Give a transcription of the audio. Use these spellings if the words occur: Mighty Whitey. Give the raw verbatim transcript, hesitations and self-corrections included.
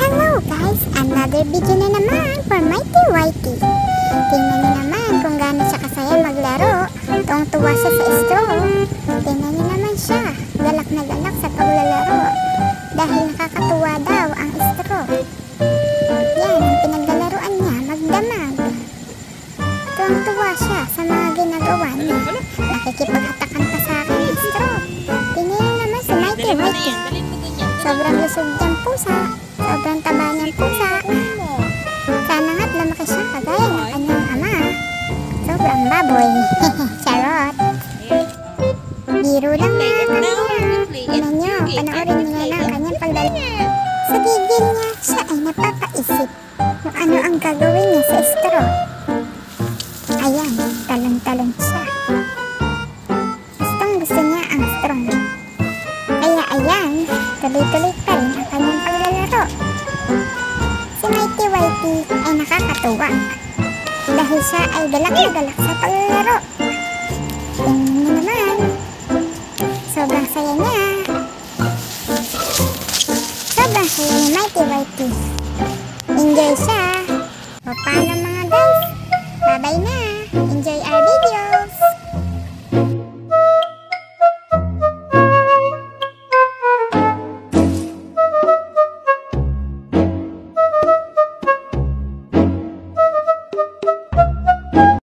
Hello guys! Another video na naman for Mighty Whitey. Tingnan niyo naman kung gano'n siya kasaya maglaro. Tuwang tuwa siya sa straw. Tingnan niyo naman siya. Galak na galak sa paglalaro. Dahil nakakatuwa daw ang straw. Yan ang pinaglalaroan niya, magdamag. Tuwang tuwa siya sa mga ginagawa niya. Nakikipaghatakan pa sa akin ang straw. Tingnan niyo naman si Mighty Whitey. Sobrang lusog niyang pusa. Sobrang taba niyang pusa. Sana nga't lumaki siya kagaya ng kanyang ama. Sobrang baboy. Charot. Biro lang nga kanya. Tignan niyo, panoorin niyo na ang kanyang pagdala. Sa gigil niya, siya ay napapaisip kung ano ang gagawin niya sa straw. Ayan, talong-talong siya. Gustong gusto niya ang straw. Kaya ayan, tuloy-tuloy pa rin ang kanyang paglalaro. Si Mighty Whitey ay nakakatuwa dahil siya ay galak na galak sa paglalaro. Tingnan niyo naman, sobrang saya niya. Sobrang saya ni Mighty Whitey. Enjoy siya.